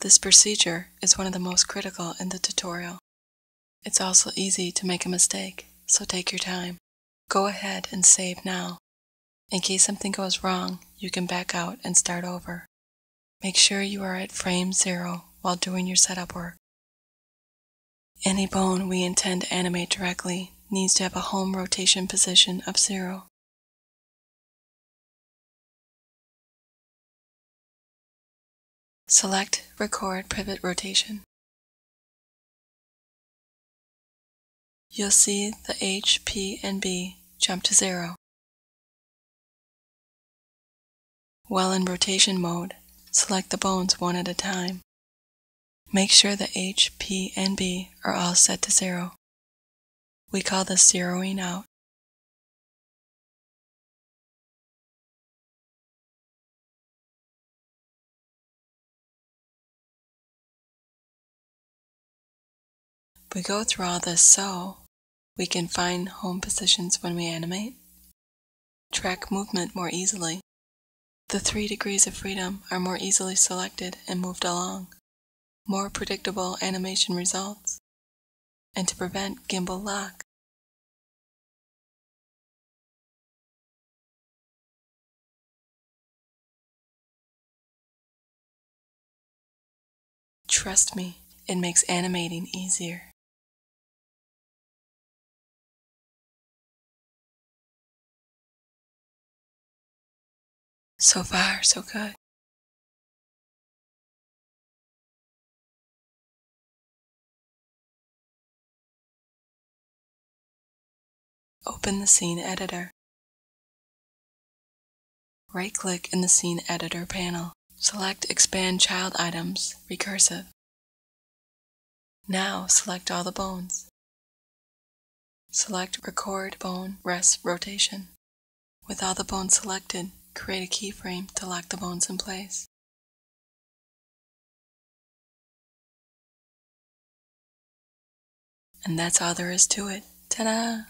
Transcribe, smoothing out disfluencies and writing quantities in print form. This procedure is one of the most critical in the tutorial. It's also easy to make a mistake, so take your time. Go ahead and save now. In case something goes wrong, you can back out and start over. Make sure you are at frame 0 while doing your setup work. Any bone we intend to animate directly needs to have a home rotation position of 0. Select Record Pivot Rotation. You'll see the H, P, and B jump to 0. While in rotation mode, select the bones one at a time. Make sure the H, P, and B are all set to 0. We call this zeroing out. We go through all this so we can find home positions when we animate, track movement more easily. The 3 degrees of freedom are more easily selected and moved along, more predictable animation results, and to prevent gimbal lock. Trust me, it makes animating easier. So far, so good. Open the Scene Editor. Right-click in the Scene Editor panel. Select Expand Child Items, Recursive. Now select all the bones. Select Record Bone Rest Rotation. With all the bones selected, create a keyframe to lock the bones in place. And that's all there is to it. Ta-da!